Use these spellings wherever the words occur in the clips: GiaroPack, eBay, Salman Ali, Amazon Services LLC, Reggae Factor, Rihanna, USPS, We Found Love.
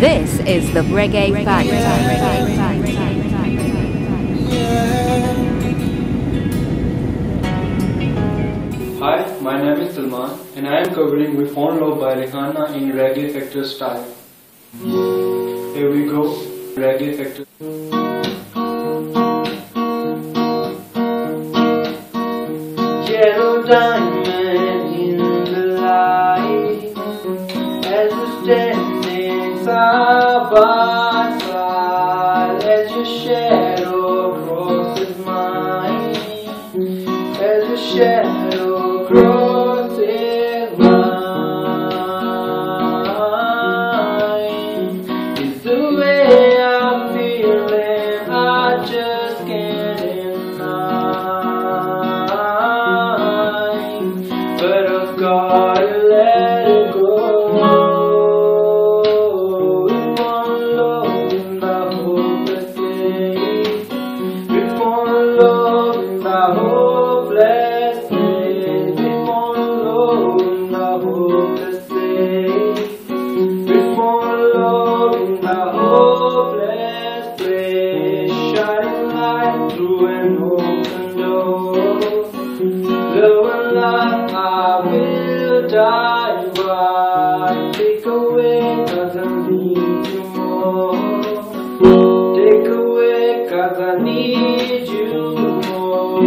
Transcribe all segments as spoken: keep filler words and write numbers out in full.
This is the Reggae Factor. Hi, my name is Salman and I am covering We Found Love by Rihanna in Reggae Factor style. Here we go, Reggae Factor. Yellow diamond in the light, as we stand side by side, as your shadow crosses mine, as your shadow crosses mine. It's the way I feel and I just can't deny. Gotta let it go. We found love in the hopeless place. We found love in the hopeless place. We found love in the hopeless place. We found love in the hopeless place. Shining light through an open door. Love and light, I will die by. Take away, cause I need you more. Take away, cause I need you more.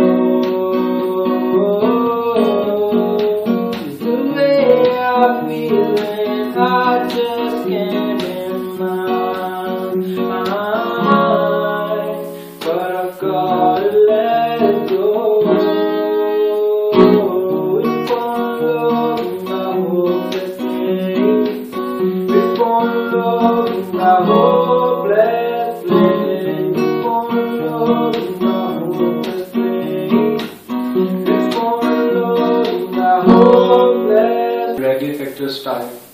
It's the way I feel and I just can't in my mind. But I've gotta let it go. Reggae Factor style.